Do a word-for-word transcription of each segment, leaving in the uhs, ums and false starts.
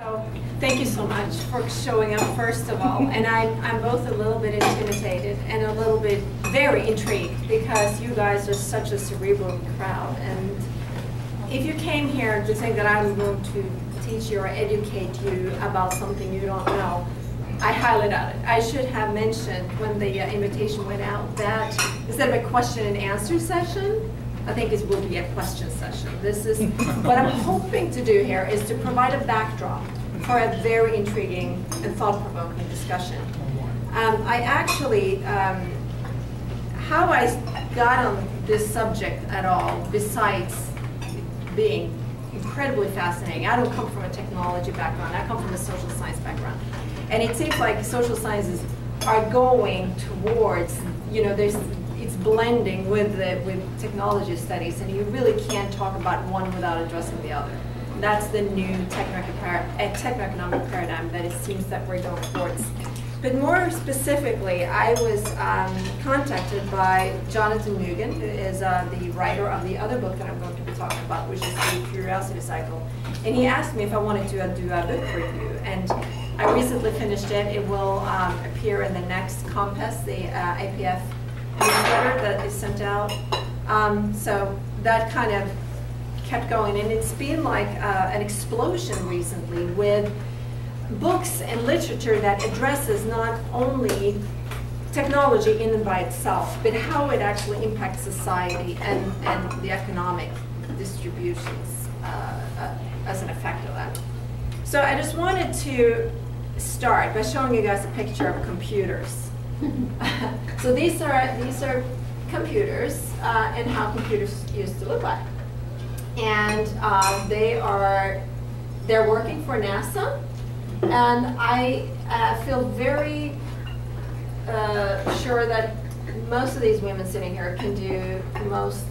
So thank you so much for showing up, first of all. And I, I'm both a little bit intimidated and a little bit very intrigued, because you guys are such a cerebral crowd. And if you came here to think that I'm going to teach you or educate you about something you don't know, I highly doubt it. I should have mentioned when the uh, invitation went out that instead of a question and answer session, I think it will be a question session. This is what I'm hoping to do here, is to provide a backdrop for a very intriguing and thought-provoking discussion. Um, I actually, um, how I got on this subject at all, besides being incredibly fascinating, I don't come from a technology background, I come from a social science background. And it seems like social sciences are going towards, you know, there's it's blending with the, with technology studies, and you really can't talk about one without addressing the other. That's the new techno-economic paradigm that it seems that we're going towards. But more specifically, I was um, contacted by Jonathan Nugent, who is uh, the writer of the other book that I'm going to be talking about, which is The Curiosity Cycle. And he asked me if I wanted to uh, do a book review. And I recently finished it. It will um, appear in the next Compass, the uh, A P F newsletter that is sent out. Um, so that kind of kept going. And it's been like uh, an explosion recently with books and literature that addresses not only technology in and by itself, but how it actually impacts society and, and the economic distributions uh, uh, as an effect of that. So I just wanted to start by showing you guys a picture of computers. So these are, these are computers uh, and how computers used to look like. And uh, they are, they're working for NASA. And I uh, feel very uh, sure that most of these women sitting here can do most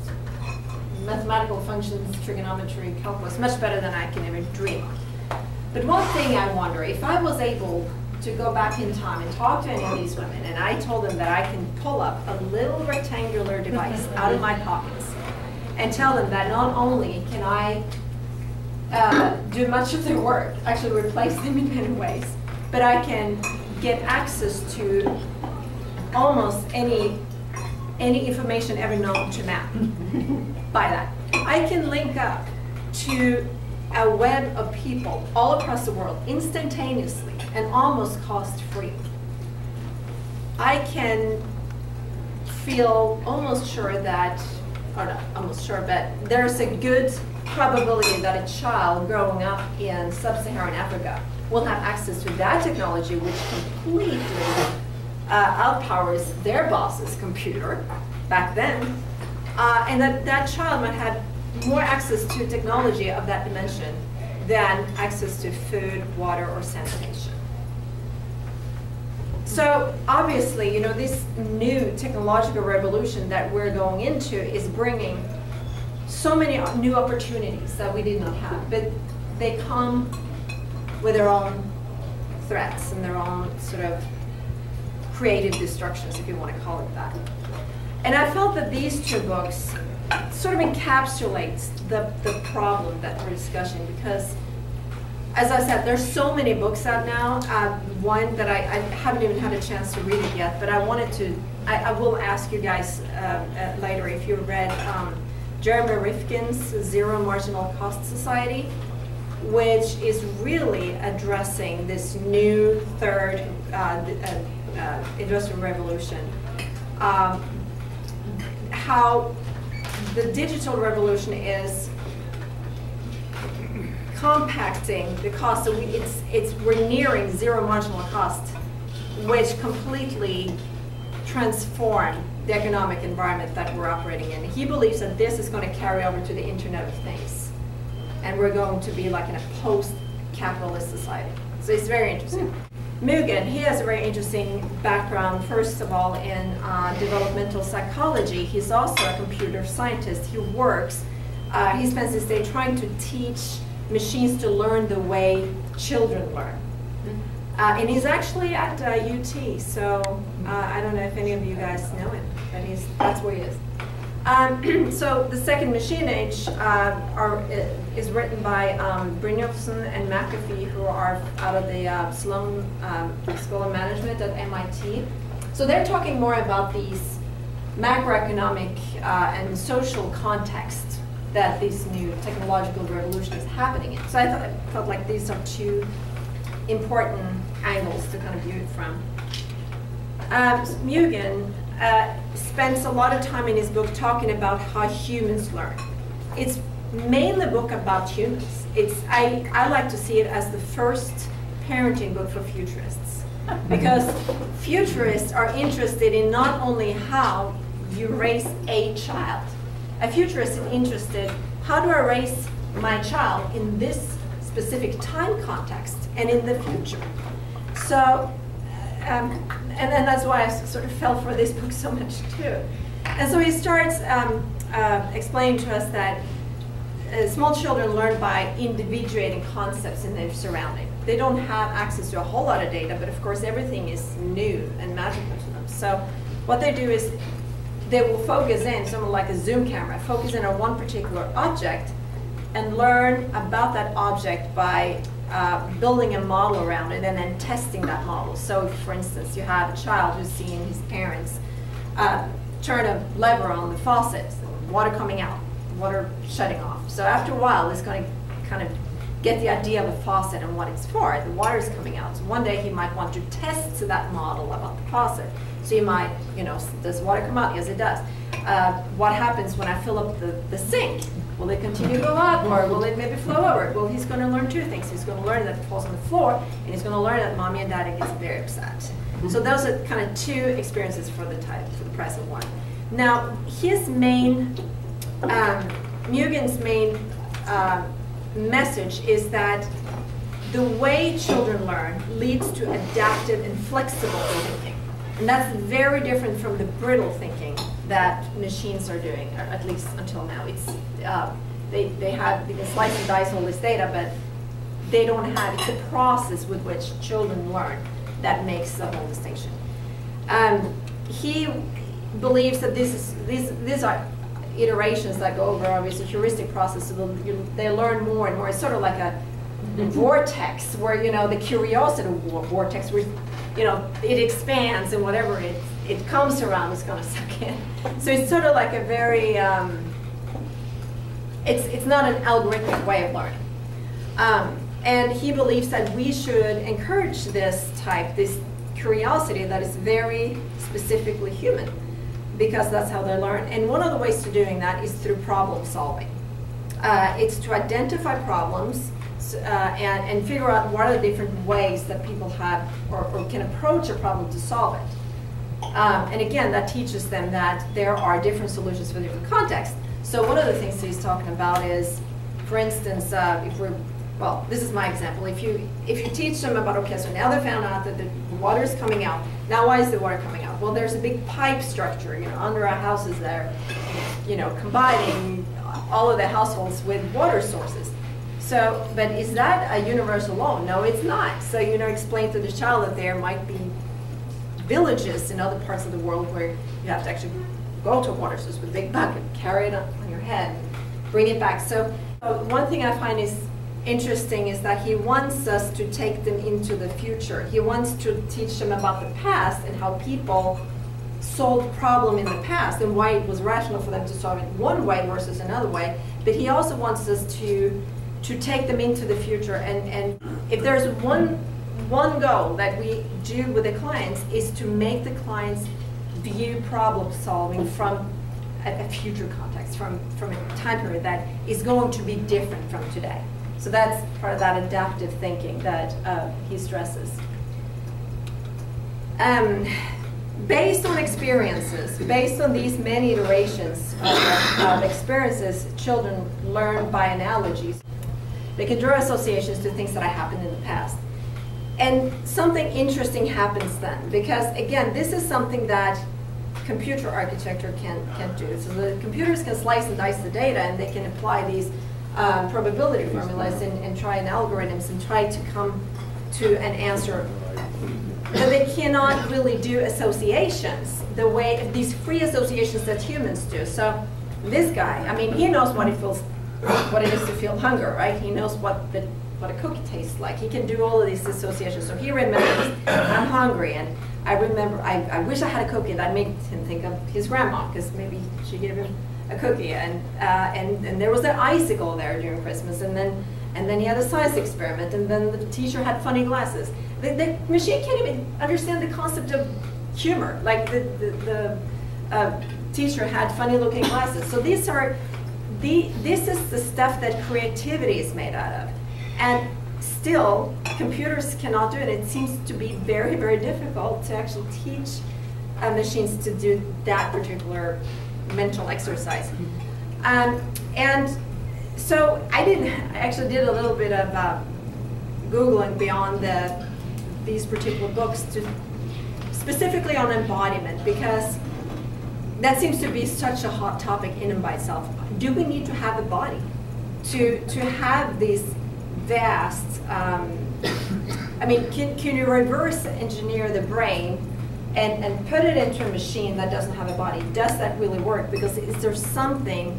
mathematical functions, trigonometry, calculus, much better than I can even dream of. But one thing I wonder, if I was able to go back in time and talk to any of these women, and I told them that I can pull up a little rectangular device out of my pockets and tell them that not only can I uh, do much of their work, actually replace them in many ways, but I can get access to almost any, any information ever known to man by that. I can link up to a web of people all across the world instantaneously and almost cost-free. I can feel almost sure that, or not almost sure, but there's a good probability that a child growing up in sub-Saharan Africa will have access to that technology, which completely uh, outpowers their boss's computer back then, uh, and that that child might have more access to technology of that dimension than access to food, water, or sanitation. So obviously, you know, this new technological revolution that we're going into is bringing so many new opportunities that we did not have, but they come with their own threats and their own sort of creative destructions, if you want to call it that. And I felt that these two books sort of encapsulates the, the problem that we're discussing, because, as I said, there's so many books out now. Uh, one that I, I haven't even had a chance to read it yet, but I wanted to, I, I will ask you guys uh, uh, later if you read um, Jeremy Rifkin's Zero Marginal Cost Society, which is really addressing this new third uh, uh, uh, industrial revolution. Um, how the digital revolution is compacting the cost, so we, it's, it's, we're nearing zero marginal cost, which completely transformed the economic environment that we're operating in. He believes that this is going to carry over to the Internet of Things, and we're going to be like in a post-capitalist society. So it's very interesting. Mugen, he has a very interesting background, first of all, in uh, developmental psychology. He's also a computer scientist. He works, uh, he spends his day trying to teach machines to learn the way children learn. Uh, and he's actually at uh, U T, so uh, I don't know if any of you guys know him, but he's, that's where he is. Um, so The Second Machine Age uh, are, is written by um, Brynjolfsson and McAfee, who are out of the uh, Sloan um, School of Management at M I T. So they're talking more about these macroeconomic uh, and social context that these new technological revolution is happening in. So I, thought, I felt like these are two important angles to kind of view it from. Um, Mugen uh, spends a lot of time in his book talking about how humans learn. It's mainly a book about humans. It's, I, I like to see it as the first parenting book for futurists, because futurists are interested in not only how you raise a child. A futurist is interested, how do I raise my child in this specific time context and in the future? So, um, and then that's why I sort of fell for this book so much too. And so he starts um, uh, explaining to us that uh, small children learn by individuating concepts in their surrounding. They don't have access to a whole lot of data, but of course everything is new and magical to them. So what they do is they will focus in, somewhat like a zoom camera, focus in on one particular object and learn about that object by uh, building a model around it and then testing that model. So if, for instance, you have a child who's seeing his parents uh, turn a lever on the faucet, water coming out, water shutting off. So after a while, it's going to kind of get the idea of a faucet and what it's for. The water is coming out. So one day he might want to test that model about the faucet. So you might, you know, does water come out? Yes, it does. Uh, what happens when I fill up the, the sink? Will it continue to go up, or will it maybe flow over? Well, he's going to learn two things. He's going to learn that it falls on the floor, and he's going to learn that mommy and daddy gets very upset. So those are kind of two experiences for the type, for the price of one. Now, his main, um, Mugen's main uh, message is that the way children learn leads to adaptive and flexible thinking. And that's very different from the brittle thinking that machines are doing, or at least until now. It's, uh, they, they, have, they can slice and dice all this data, but they don't have, it's the process with which children learn that makes the whole distinction. Um, he believes that this is, these, these are iterations that go over, obviously, a heuristic process, so they learn more and more. It's sort of like a vortex where, you know, the curiosity vortex where, you know, it expands and whatever it, it comes around is going to suck in. So it's sort of like a very, um, it's, it's not an algorithmic way of learning. Um, and he believes that we should encourage this type, this curiosity that is very specifically human, because that's how they learn. And one of the ways to doing that is through problem solving. Uh, it's to identify problems uh, and, and figure out what are the different ways that people have or, or can approach a problem to solve it. Um, and again, that teaches them that there are different solutions for different contexts. So one of the things that he's talking about is, for instance, uh, if we're, well, this is my example. If you, if you teach them about, okay, so now they found out that the water is coming out. Now why is the water coming out? Well, there's a big pipe structure, you know, under our houses that are, you know, combining all of the households with water sources. So, but is that a universal law? No, it's not. So, you know, explain to the child that there might be villages in other parts of the world where you have to actually go to a water source with a big bucket, carry it on your head, bring it back. So, uh, one thing I find is interesting is that he wants us to take them into the future. He wants to teach them about the past and how people solved problem in the past and why it was rational for them to solve it one way versus another way. But he also wants us to to take them into the future. And, and if there's one, one goal that we do with the clients is to make the clients view problem solving from a, a future context, from, from a time period that is going to be different from today. So that's part of that adaptive thinking that uh, he stresses. Um, based on experiences, based on these many iterations of, of experiences, children learn by analogies. They can draw associations to things that happened in the past. And something interesting happens then, because again, this is something that computer architecture can, can do. So the computers can slice and dice the data, and they can apply these Uh, probability formulas and, and try and algorithms and try to come to an answer. But they cannot really do associations the way, these free associations that humans do. So this guy, I mean, he knows what it feels, what it is to feel hunger, right? He knows what the what a cookie tastes like. He can do all of these associations. So he remembers, I'm hungry, and I remember, I, I wish I had a cookie. That made him think of his grandma, because maybe she gave him a cookie, and uh, and and there was an icicle there during Christmas, and then and then he had a science experiment, and then the teacher had funny glasses. The, the machine can't even understand the concept of humor. Like the the, the uh, teacher had funny looking glasses. So these are the this is the stuff that creativity is made out of. And still, computers cannot do it. It seems to be very, very difficult to actually teach uh, machines to do that particular mental exercise. Um, and so I did I actually did a little bit of uh, Googling beyond the, these particular books, to, specifically on embodiment, because that seems to be such a hot topic in and by itself. Do we need to have a body to, to have these vast, um, I mean, can, can you reverse engineer the brain and, and put it into a machine that doesn't have a body? Does that really work? Because is there something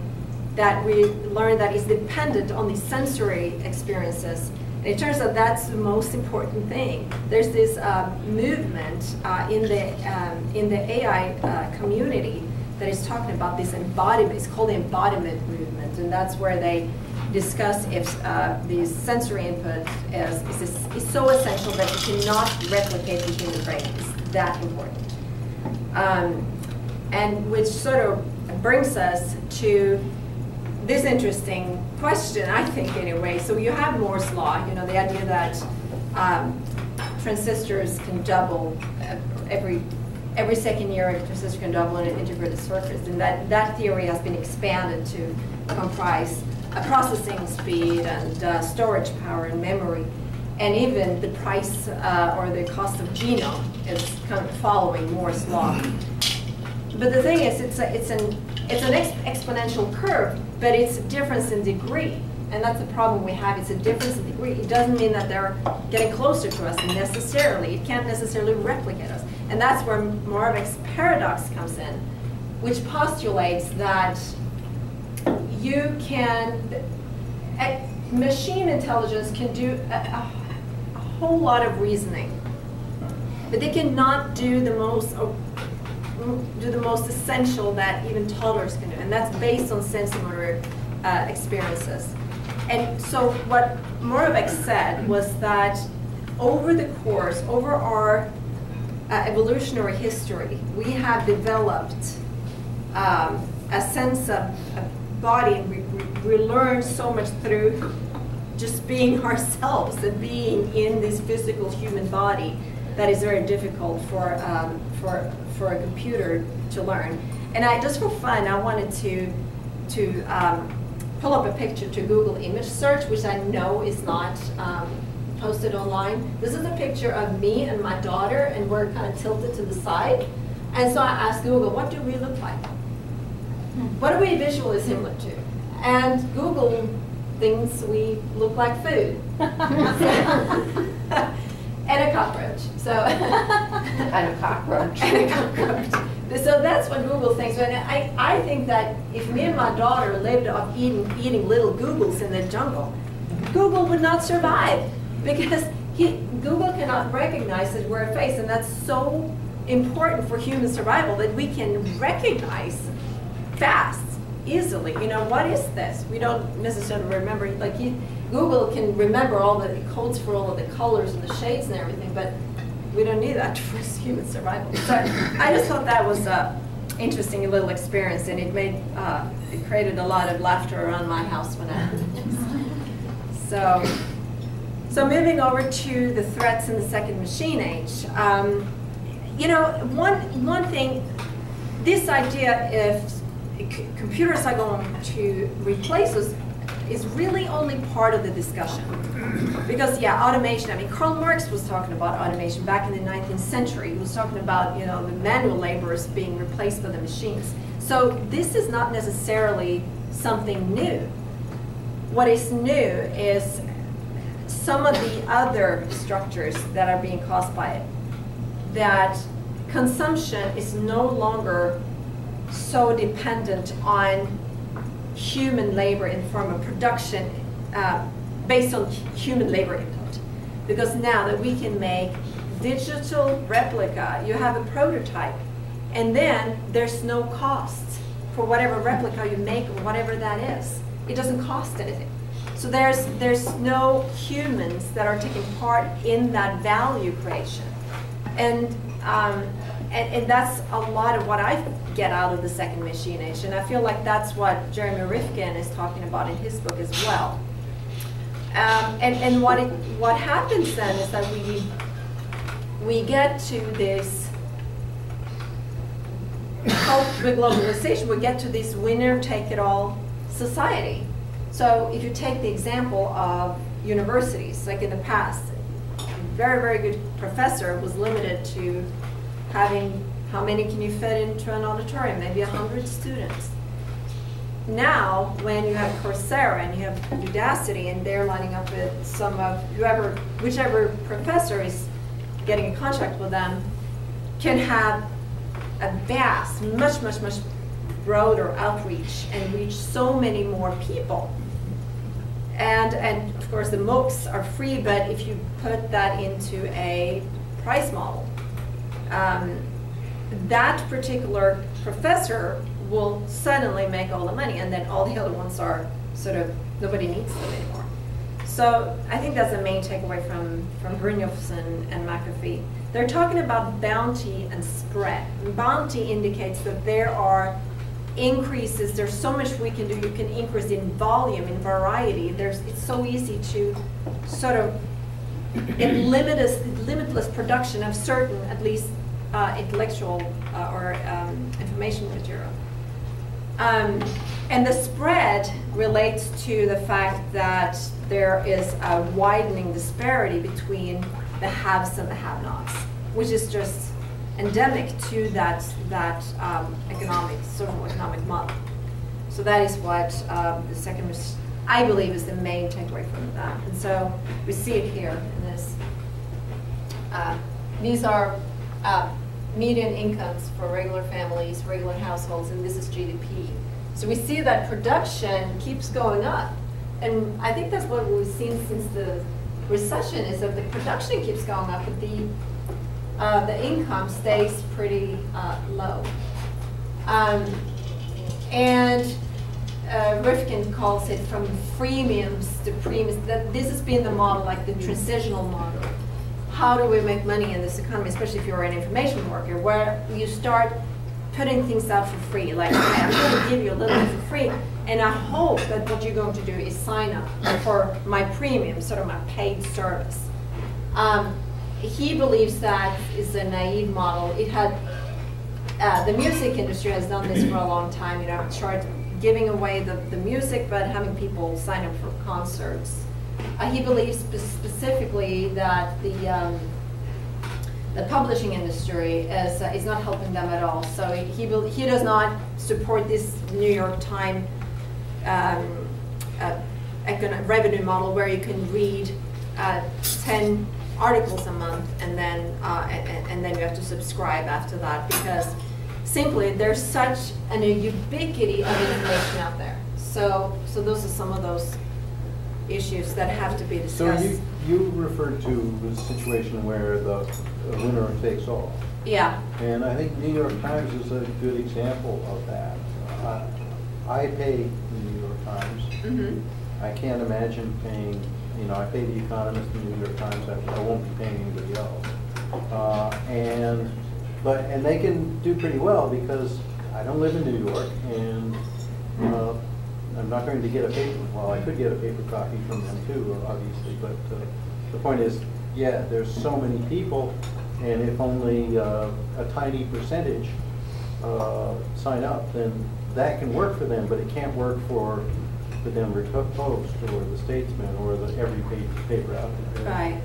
that we learn that is dependent on the sensory experiences? And it turns out that's the most important thing. There's this uh, movement uh, in, the, um, in the A I uh, community that is talking about this embodiment. It's called the embodiment movement, and that's where they discuss if uh, the sensory input is, is, is so essential that it cannot replicate the human brain. It's that important. Um, and which sort of brings us to this interesting question, I think, anyway. So you have Moore's law, you know, the idea that um, transistors can double uh, every every second year, a transistor can double in an integrated circuit, and that, that theory has been expanded to comprise a processing speed and uh, storage power and memory, and even the price uh, or the cost of genome is kind of following Moore's law. But the thing is, it's a, it's an it's an ex exponential curve, but it's a difference in degree, and that's the problem we have. It's a difference in degree. It doesn't mean that they're getting closer to us necessarily. It can't necessarily replicate us, and that's where Moravec's paradox comes in, which postulates that you can, a machine intelligence can do a, a, a whole lot of reasoning, but they cannot do the most do the most essential that even toddlers can do, and that's based on sensory uh, experiences. And so what Moravec said was that over the course, over our uh, evolutionary history, we have developed um, a sense of, of body, and we, we, we learn so much through just being ourselves and being in this physical human body that is very difficult for um, for for a computer to learn. And I just for fun, I wanted to to um, pull up a picture to Google image search, which I know is not um, posted online. This is a picture of me and my daughter, and we're kind of tilted to the side. And so I asked Google, what do we look like? What do we visually similar to? And Google thinks we look like food. And a cockroach. So and a cockroach. And a cockroach. So that's what Google thinks. And I, I think that if me and my daughter lived off eating, eating little Googles in the jungle, Google would not survive, because he, Google cannot recognize that we're a face. And that's so important for human survival, that we can recognize fast, easily. You know, what is this? We don't necessarily remember. Like you, Google can remember all the codes for all of the colors and the shades and everything, but we don't need that for human survival. So I just thought that was an interesting little experience, and it made uh, it created a lot of laughter around my house when I so so moving over to the threats in the second machine age. Um, you know, one one thing, this idea if computers are going to replace us is really only part of the discussion. Because yeah, automation, I mean, Karl Marx was talking about automation back in the nineteenth century. He was talking about, you know, the manual laborers being replaced by the machines. So this is not necessarily something new. What is new is some of the other structures that are being caused by it. That consumption is no longer so dependent on human labor in form of production uh, based on human labor input. Because now that we can make digital replica, you have a prototype, and then there's no cost for whatever replica you make or whatever that is. It doesn't cost anything. So there's, there's no humans that are taking part in that value creation. And, um, and, and that's a lot of what I get out of the Second Machine Age. And I feel like that's what Jeremy Rifkin is talking about in his book as well. Um, and and what, it, what happens then is that we, we get to this, with globalization, we get to this winner-take-it-all society. So if you take the example of universities, like in the past, a very, very good professor was limited to having, how many can you fit into an auditorium? Maybe one hundred students. Now, when you have Coursera and you have Udacity, and they're lining up with some of whoever, whichever professor is getting a contract with them, can have a vast, much, much, much broader outreach and reach so many more people. And, and of course, the MOOCs are free, but if you put that into a price model, um, that particular professor will suddenly make all the money, and then all the other ones are sort of, nobody needs them anymore. So I think that's the main takeaway from, from Brynjolfsson and McAfee. They're talking about bounty and spread. And bounty indicates that there are increases, there's so much we can do, you can increase in volume, in variety. There's, it's so easy to sort of, it limitless, limitless production of certain, at least uh, intellectual uh, or um, information material. Um, and the spread relates to the fact that there is a widening disparity between the haves and the have-nots, which is just endemic to that, that um, economic, social economic model. So that is what um, the second, I believe, is the main takeaway from that. And so we see it here in this. Uh, these are uh, median incomes for regular families, regular households, and this is G D P. So we see that production keeps going up. And I think that's what we've seen since the recession, is that the production keeps going up, but the uh, the income stays pretty uh, low. Um, and uh, Rifkin calls it from freemiums to premiums. That this has been the model, like the transitional model. How do we make money in this economy, especially if you're an information worker, where you start putting things out for free, like, okay, I'm going to give you a little bit for free, and I hope that what you're going to do is sign up for my premium, sort of my paid service. Um, he believes that is a naive model. It had, uh, the music industry has done this for a long time, you know, start giving away the, the music, but having people sign up for concerts. Uh, he believes spe specifically that the, um, the publishing industry is, uh, is not helping them at all. So he, will, he does not support this New York Times um, uh, economic revenue model where you can read uh, ten articles a month and then, uh, and, and then you have to subscribe after that, because simply there's such an ubiquity of information out there. So, so those are some of those issues that have to be discussed. So you, you referred to the situation where the winner takes all. Yeah. And I think New York Times is a good example of that. Uh, I pay the New York Times. Mm-hmm. I can't imagine paying, you know, I pay The Economist and the New York Times. I, I won't be paying anybody else. Uh, and, but, and they can do pretty well because I don't live in New York, and uh, I'm not going to get a paper, well, I could get a paper copy from them too, obviously, but uh, the point is, yeah, there's so many people, and if only uh, a tiny percentage uh, sign up, then that can work for them, but it can't work for the Denver Post or the Statesman or the every paper out there. Right,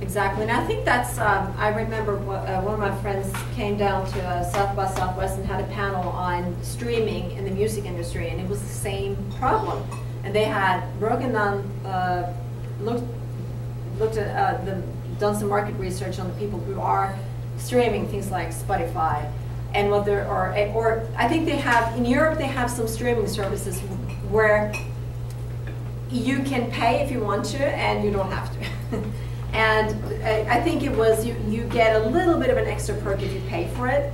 exactly, and I think that's, um, I remember what, uh, one of my friends came down to uh, South by Southwest and had a panel on streaming in the music industry, and it was the same problem. And they had broken down, uh, looked, looked at uh, the, done some market research on the people who are streaming things like Spotify, and whether or or I think they have in Europe they have some streaming services where you can pay if you want to and you don't have to. And I think it was you, you get a little bit of an extra perk if you pay for it,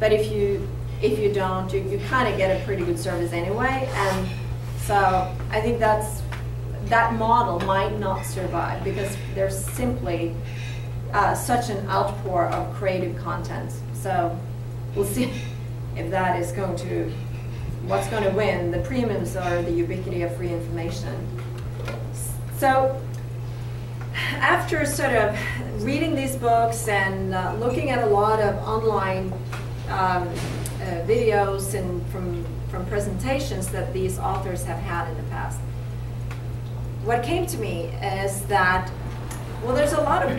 but if you if you don't, you, you kind of get a pretty good service anyway. And so I think that's that model might not survive because there's simply uh, such an outpour of creative content. So we'll see if that is going to what's going to win, the premiums or the ubiquity of free information. So after sort of reading these books and uh, looking at a lot of online um, uh, videos and from, from presentations that these authors have had in the past, what came to me is that, well, there's a lot of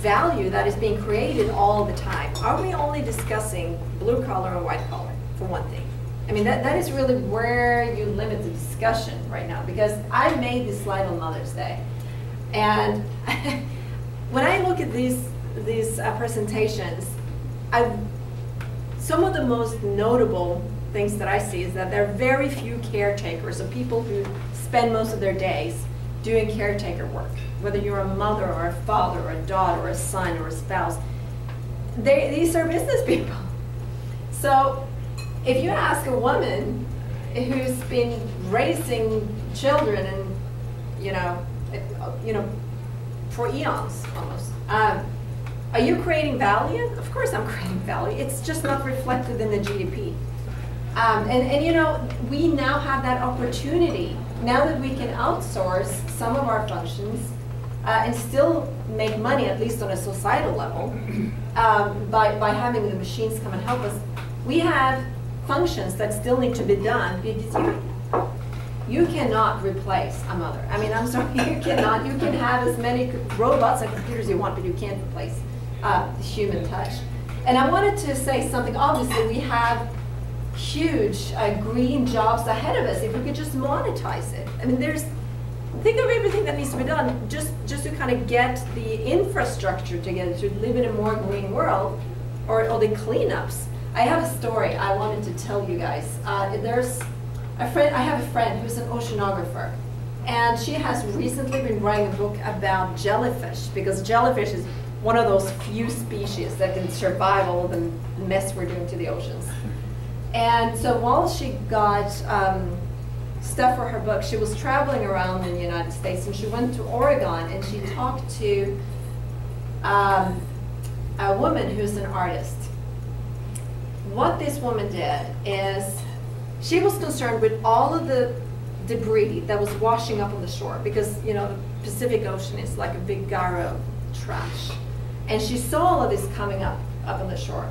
value that is being created all the time. Are we only discussing blue collar or white collar, for one thing? I mean, that, that is really where you limit the discussion right now, because I made this slide on Mother's Day. And when I look at these, these uh, presentations, I, some of the most notable things that I see is that there are very few caretakers, so people who spend most of their days doing caretaker work, whether you're a mother or a father or a daughter or a son or a spouse. They, these are business people. So if you ask a woman who's been raising children and, you know, you know, for eons almost, um, are you creating value? Of course I'm creating value. It's just not reflected in the G D P. Um, and, and, you know, we now have that opportunity, now that we can outsource some of our functions uh, and still make money, at least on a societal level, um, by, by having the machines come and help us. We have functions that still need to be done because you, you cannot replace a mother. I mean, I'm sorry, you cannot. You can have as many robots and computers as you want, but you can't replace uh, human touch. And I wanted to say something. Obviously, we have huge uh, green jobs ahead of us if we could just monetize it. I mean, there's, think of everything that needs to be done just, just to kind of get the infrastructure together to live in a more green world, or, or the cleanups. I have a story I wanted to tell you guys. Uh, there's a friend, I have a friend who's an oceanographer, and she has recently been writing a book about jellyfish, because jellyfish is one of those few species that can survive all the mess we're doing to the oceans. And so while she got um, stuff for her book, she was traveling around in the United States, and she went to Oregon, and she talked to um, a woman who's an artist. What this woman did is she was concerned with all of the debris that was washing up on the shore, because, you know, the Pacific Ocean is like a big gyro of trash. And she saw all of this coming up, up on the shore.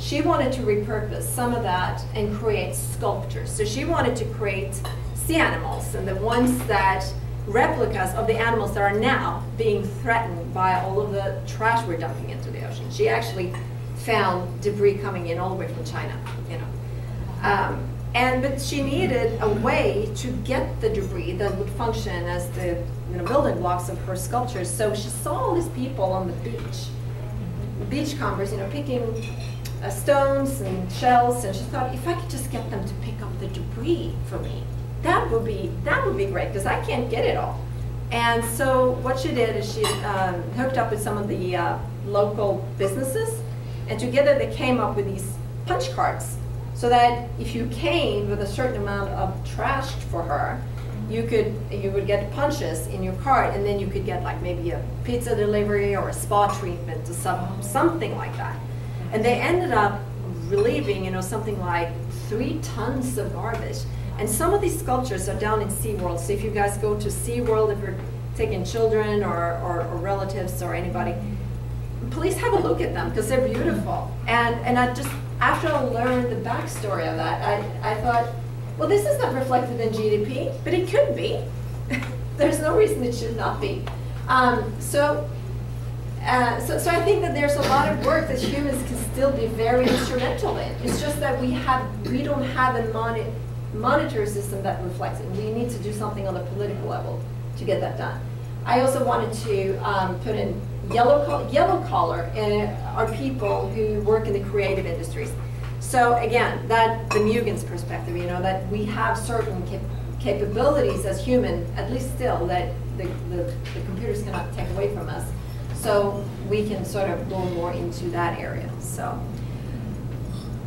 She wanted to repurpose some of that and create sculptures. So she wanted to create sea animals, and the ones that, replicas of the animals that are now being threatened by all of the trash we're dumping into the ocean. She actually found debris coming in all the way from China, you know. Um, and but she needed a way to get the debris that would function as the, you know, building blocks of her sculptures. So she saw all these people on the beach, beachcombers, you know, picking uh, stones and shells, and she thought, if I could just get them to pick up the debris for me, that would be that would be great, because I can't get it all. And so what she did is she um, hooked up with some of the uh, local businesses. And together they came up with these punch cards, so that if you came with a certain amount of trash for her, you could you would get punches in your card, and then you could get like maybe a pizza delivery or a spa treatment or some, something like that. And they ended up relieving, you know, something like three tons of garbage. And some of these sculptures are down in SeaWorld. So if you guys go to SeaWorld, if you're taking children or, or, or relatives or anybody, please have a look at them, because they're beautiful. And and I just, after I learned the backstory of that, I, I thought, well, this is not reflected in G D P, but it could be. There's no reason it should not be. Um, so, uh, so, so I think that there's a lot of work that humans can still be very instrumental in. It's just that we have we don't have a moni monitor system that reflects it. We need to do something on the political level to get that done. I also wanted to um, put in yellow collar. Yellow collar uh, are people who work in the creative industries. So again, that the Mugen's perspective, you know, that we have certain cap capabilities as human, at least still, that the, the, the computers cannot take away from us. So we can sort of go more into that area. So,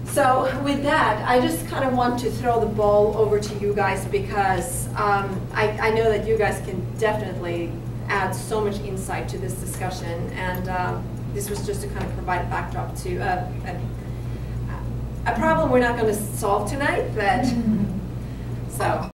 so with that, I just kind of want to throw the ball over to you guys, because um, I, I know that you guys can definitely add so much insight to this discussion. And uh, this was just to kind of provide a backdrop to uh, a, a problem we're not going to solve tonight. But so.